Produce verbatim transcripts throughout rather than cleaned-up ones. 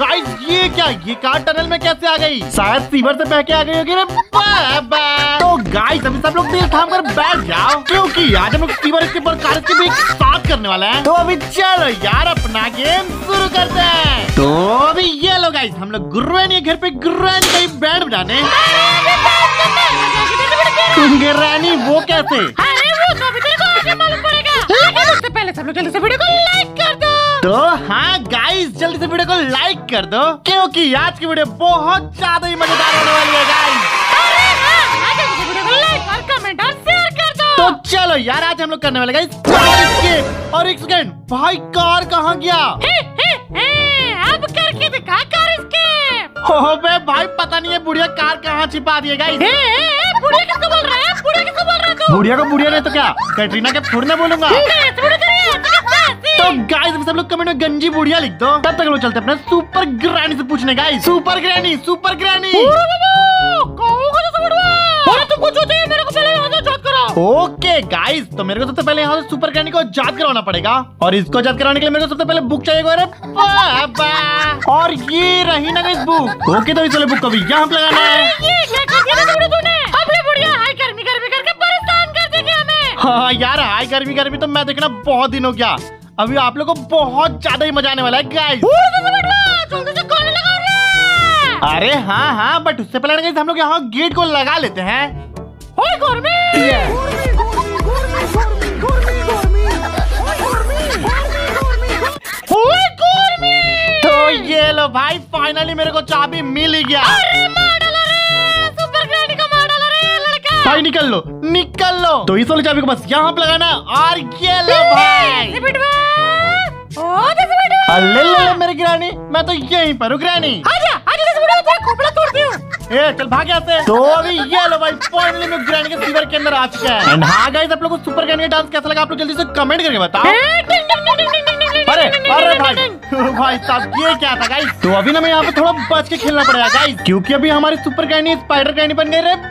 Guys ये क्या, ये कार टनल में कैसे आ गई? शायद सीवर से बह के आ गई होगी। तो गाइस अभी सब लोग दिल थाम कर बैठ जाओ क्योंकि आज हम लोग सीवर इसके ऊपर कार के बीच बात करने वाला है। तो अभी चलो यार अपना गेम शुरू करते हैं। तो अभी ये लो गाइस हम लोग ग्रैनी घर पे ग्रैनी का बैंड बजाने। ग्रैनी वो कैसे? अरे वो तो अभी तेरे को आगे मालूम पड़ेगा। लेकिन उससे पहले सब लोग जल्दी से वीडियो को लाइक कर दो। तो हाँ गाइस जल्दी से वीडियो को लाइक कर दो क्योंकि आज की वीडियो बहुत ज्यादा ही मजेदार होने वाली है गाइस। अरे हाँ आज की वीडियो को लाइक और कमेंट और शेयर कर दो। तो चलो यार आज हम लोग करने वाले गाइस कार एस्केप। और एक सेकंड भाई कार कहाँ गया? हे हे हे अब करके दिखा कार एस्केप। ओबे भाई पता नहीं है बुढ़िया कार कहाँ छिपा दी है गाइस। बुढ़िया किसको बोल रहा है? बुढ़िया किसको बोल रहा है तू? बुढ़िया को बुढ़िया नहीं तो क्या कैटरीना के थोड़ी ना बोलूंगा। तो गाइस सब लोग कमेंट में गंजी बुढ़िया लिख दो। तब तक लोग चलते अपने सुपर ग्रैनी से पूछने। Guys super granny super granny okay guys तो मेरे को सबसे पहले यहाँ से सुपर ग्रैनी को याद कराना पड़ेगा और इसको याद कराने के लिए मेरे को सबसे पहले बुक चाहिए और ये रही ना गाइस बुक। ओके तो चलो बुक को भी यहाँ लगाना है। हाँ यार हाय गर्मी गर्मी तो मैं देखना बहुत दिन हो गया। अभी आप लोगों को बहुत ज्यादा ही मजा आने वाला है गाइस। अरे हाँ हाँ बट उससे पहले गाइस हम लोग यहाँ गेट को लगा लेते हैं। ओए गर्मी ओए गर्मी। तो ये लो भाई फाइनली मेरे को चाबी मिल गया। भाई निकल लो निकल लो। तो इस वाली चाबी को बस यहाँ पे लगाना और ये लो भाई। अरे ले मेरी ग्रैनी मैं तो यहीं पर हूँ ग्रैनी। आजा आजा तेरा खोपड़ा तोड़ती हूँ। ए चल भाग यहाँ से। तो अभी ये लो भाई फाइनली मैं ग्रैनी के सीवर के अंदर आ चुका है। एंड हाँ गाइस आप लोगों को सुपर ग्रैनी का डांस कैसा लगा आप लोग जल्दी से कमेंट करके बताओ। अरे अरे भाई भाई साहब ये क्या था गाइस? तो अभी ना मैं यहाँ पे थोड़ा बच के खेलना पड़ेगा गाइस क्योंकि अभी हमारी सुपर ग्रैनी स्पाइडर ग्रैनी बनने रहे।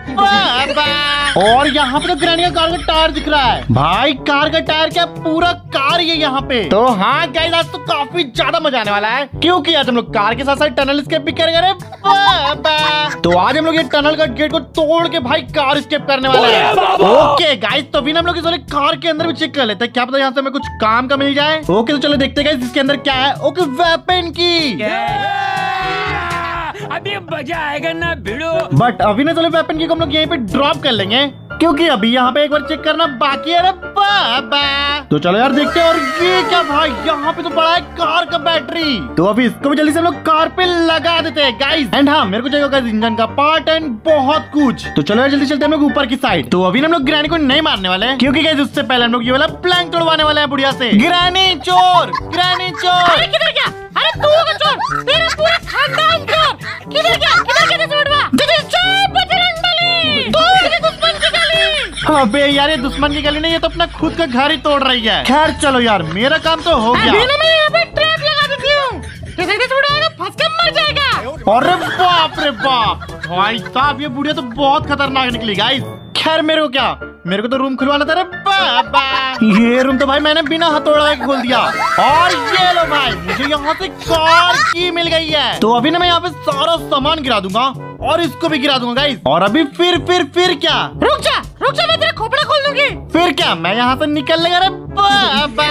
और यहाँ पे तो ग्रैनी का कार का टायर दिख रहा है। भाई कार का टायर क्या पूरा कार ये यहाँ पे। तो हाँ गाइस आज तो काफी ज्यादा मजा आने वाला है क्योंकि आज हम लोग कार के साथ साथ टनल स्केप भी करेंगे। तो आज हम लोग ये टनल का गेट को तोड़ के भाई कार स्केप करने वाले हैं। ओके गाइस तो अभी हम लोग इस कार के अंदर भी चेक कर लेते हैं क्या पता यहाँ से हमें कुछ काम का मिल जाए। ओके तो चलो देखते हैं गाइस इसके अंदर क्या है। ओके वेपन की yeah! अभी मजा आएगा ना भिड़ो। बट अभी ना चलो वेपन की को हम लोग यहीं पे ड्रॉप कर लेंगे क्योंकि अभी यहाँ पे एक बार चेक करना बाकी है। तो चलो यार देखते हैं। और ये क्या भाई यहाँ पे तो बड़ा है कार का बैटरी। तो अभी इसको भी जल्दी से हम लोग कार पे लगा देते हैं गाइस। एंड हाँ मेरे को चाहिए इंजन का पार्ट एंड बहुत कुछ। तो चलो यार जल्दी चलते हैं हम लोग ऊपर की साइड। तो अभी हम लोग ग्रैनी को नहीं मारने वाले हैं क्योंकि गाइस उससे पहले हम लोग ये वाला प्लैंक तोड़वाने वाले हैं बुढ़िया से। ग्रैनी चोर ग्रैनी चोर किधर गया? अरे तू होगा चोर तेरा पूरा खानदान चोर। किधर गया किधर गया तू बड़वा? जल्दी चुप बजरंगबली तू मेरे दुश्मन की गली। अबे यार ये दुश्मन की गली नहीं ये तो अपना खुद का घर ही तोड़ रही है। खैर चलो यार मेरा काम तो हो गया। अभी ना मैं यहाँ पे ट्रैप लगा देती हूँ तो देखते थोड़ा फंस के मर जाएगा। अरे बाप रे बाप भाई साहब ये बुढ़िया तो बहुत खतरनाक निकली गाइस। खैर मेरे को क्या मेरे को तो रूम खुलवाना था। रे बाबा ये रूम तो भाई मैंने बिना हथौड़ा के खोल दिया। और ये लो भाई मुझे यहाँ से कार की मिल गई है। तो अभी ना मैं यहाँ पे सारा सामान गिरा दूंगा और इसको भी गिरा दूंगा गाइस। और अभी फिर फिर फिर क्या रुक जा रुक जा मैं तेरा खोपड़ा खोल दूंगी। फिर क्या मैं यहाँ से निकल लेगा। रे बाबा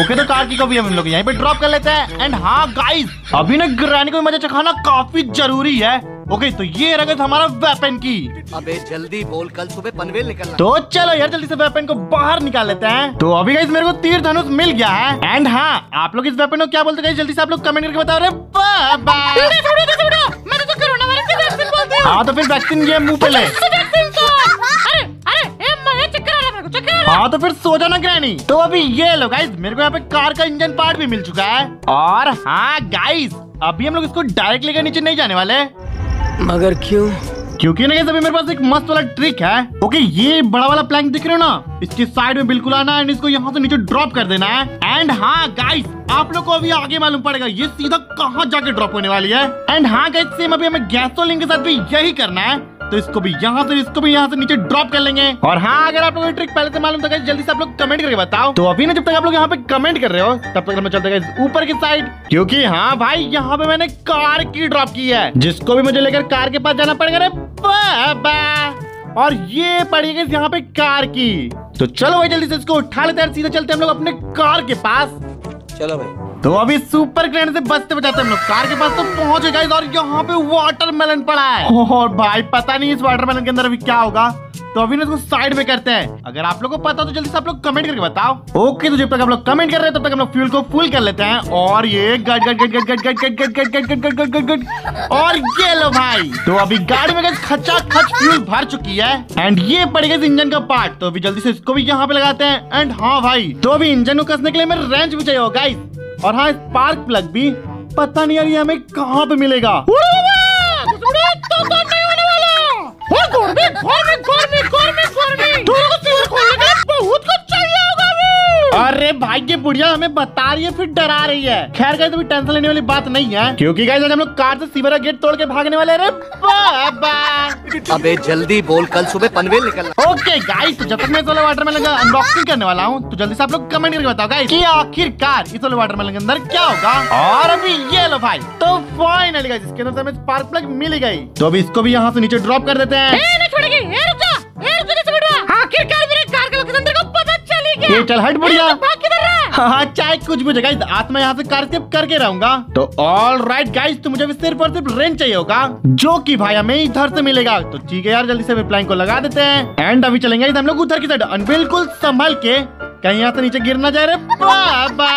ओके तो कार की को भी हम लोग यहीं पे ड्रॉप कर लेते हैं। एंड हाँ गाइस अभी ना ग्रैनी को मजा चखाना काफी जरूरी है। ओके okay, तो ये रहा हमारा वेपन की। अबे जल्दी बोल कल सुबह पनवेल निकलना। तो चलो यार जल्दी से वेपन को बाहर निकाल लेते हैं। तो अभी गाइस मेरे को तीर धनुष मिल गया है। एंड हाँ आप लोग इस वेपन को क्या बोलते हैं गाइस जल्दी से आप लोग कमेंट करके बताओ। अरे हाँ तो फिर वैक्सीन ये मुँह पे ले। हाँ तो फिर सो जाना ग्रैनी। तो अभी ये लो गाइस मेरे को यहाँ पे कार का इंजन पार्ट भी मिल चुका है। और हाँ गाइस अभी हम लोग इसको डायरेक्ट लेकर नीचे नहीं जाने वाले मगर क्यों? क्योंकि ना गाइस अभी मेरे पास एक मस्त वाला ट्रिक है। ओके ये बड़ा वाला प्लैंक दिख रहे हो ना इसके साइड में बिल्कुल आना एंड इसको यहाँ से नीचे ड्रॉप कर देना है। एंड हाँ गाइस आप लोग को अभी आगे मालूम पड़ेगा ये सीधा कहाँ जाके ड्रॉप होने वाली है। एंड हाँ गाइस सेम अभी हमें गैसोलीन के साथ भी यही करना है। तो इसको भी यहाँ से इसको भी यहाँ से नीचे ड्रॉप कर लेंगे। और हाँ, अगर आप लोगों को ट्रिक पहले से मालूम था जल्दी से आप लोग कमेंट करके बताओ। तो अभी ना जब तक आप लोग यहाँ पे कमेंट कर रहे हो तब तक मैं चलता हूं ऊपर की साइड, क्योंकि हाँ भाई यहाँ पे मैंने कार की ड्रॉप की है जिसको भी मुझे लेकर कार के पास जाना पड़ेगा। और ये पड़ी है यहाँ पे कार की, तो चलो भाई जल्दी से इसको उठा लेते हैं, सीधा चलते हैं हम लोग अपने कार के पास। चलो भाई, तो अभी सुपर ग्रैंड से बचते बचाते हम लोग कार के पास तो पहुंच गए गाइस। और यहाँ पे वाटरमेलन पड़ा है और भाई पता नहीं इस वाटरमेलन के अंदर अभी क्या होगा, तो अभी ना इसको साइड में करते हैं। अगर आप लोगों को पता हो तो जल्दी से आप लोग कमेंट करके बताओ। ओके, तो जब तक आप लोग कमेंट कर रहे हैं तब तक हम लोग फ्यूल को फुल कर लेते हैं। और ये गट गट गट गट गट गट गट गट गट गट गट गट गट, और ये लो भाई। तो अभी गाड़ी में खचा खच फ्यूल भर चुकी है एंड ये पड़ गई इंजन का पार्ट, तो अभी जल्दी से इसको भी यहाँ पे लगाते हैं। एंड हाँ भाई, तो अभी इंजन को कसने के लिए हमें रेंच भी चाहिए होगा गाइस। और हाँ, स्पार्क प्लग भी पता नहीं यार ये हमें कहाँ पे मिलेगा। अरे भाई ये बुढ़िया हमें बता रही है फिर डरा रही है। खैर गाइस, अभी टेंशन लेने वाली बात नहीं है क्योंकि गाइस आज हम लोग कार से सीवरा गेट तोड़ के भागने वाले हैं। अरे अबे जल्दी बोल, कल सुबह पनवेल निकलना। ओके गाइस, तो जब तक मैं इस वाले वाटरमेलन का अनबॉक्सिंग करने वाला हूँ तो जल्दी से आप लोग कमेंट करके बताओ गाइस कि आखिरकार इस वाले वाटरमेलन के अंदर क्या होगा। और अभी ये लो भाई, तो फाइनली गाइस इसके अंदर हमें स्पार्क प्लग मिल गई, तो अभी इसको भी यहाँ से नीचे ड्रॉप कर देते हैं। ये चल हट बुढ़िया, हाँ चाहे कुछ भी गाइस, आज मैं यहाँ से कारशिप करके रहूंगा। तो ऑल राइट गाइस, तो मुझे सिर्फ और सिर्फ रेंच चाहिए होगा जो कि भाई हमें इधर से मिलेगा। तो ठीक है यार, जल्दी से प्लांग को लगा देते हैं एंड अभी चलेंगे हम लोग उधर की साइड, बिल्कुल संभल के, कहीं यहाँ से नीचे गिर ना जाए रे बाबा।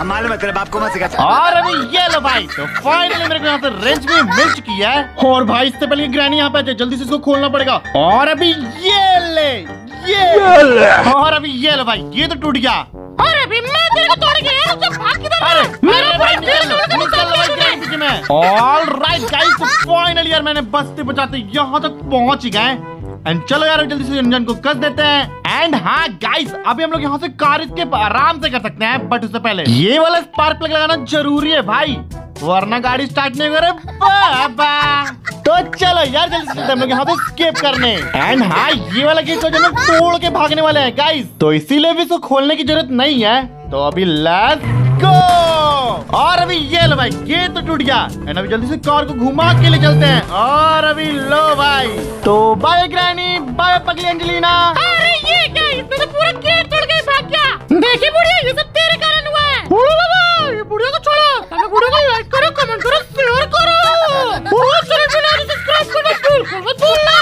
हमारे मतलब आपको मत सिखा। और अभी ये लो भाई, तो फाइनली मेरे को यहाँ से रेंच भी मिल चुकी है। और भाई इससे पहले ग्रैनी यहाँ पे आते, जल्दी से इसको खोलना पड़ेगा। और अभी ये ले ये, ये ले। और अभी ये लो भाई, ये तो टूट गया। और अभी मैं तेरे को तोड़ के यार तो भाग के जा रहा हूं मेरे भाई, निकल लो ग्रैनी पीछे में। ऑल राइट गाइस, तो फाइनली यार मैंने बचते बचाते यहाँ तक पहुंच गए एंड चलो यार जल्दी से इंजन को कस देते हैं। एंड हाँ गाइस, अभी हम लोग यहाँ से कार इसके आराम से कर सकते हैं, बट उससे पहले ये वाला स्पार्क प्लग लगाना जरूरी है भाई, वरना गाड़ी स्टार्ट नहीं हो रही। तो चलो यार जल्दी से हम लोग यहाँ से स्केप करने। एंड हाँ, ये वाला गेट को जो लोग तोड़ के भागने वाले हैं गाइस, तो इसीलिए भी इसको खोलने की जरूरत नहीं है। तो अभी लेट्स गो। और अभी ये लो भाई, ये तो टूट गया एंड अभी जल्दी से कार को घुमा के ले चलते हैं। और अभी लो भाई, तो बाय ग्रैनी, बाय पगली अंजलिना। तो पूरा गेट तोड़ के भाग गया। देखिए बुढ़िया, ये सब तेरे कारण हुआ है। बुढ़िया बाबा, ये बुढ़िया को छोड़ो, तुम बुढ़िया को लाइक करो, कमेंट करो, शेयर करो, और चैनल को सब्सक्राइब करना बिल्कुल मत भूलना।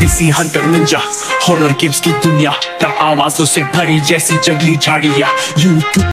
DC hunter ninja, horror games की दुनिया, आवाजों से भरी जैसी जंगली झाड़ियां।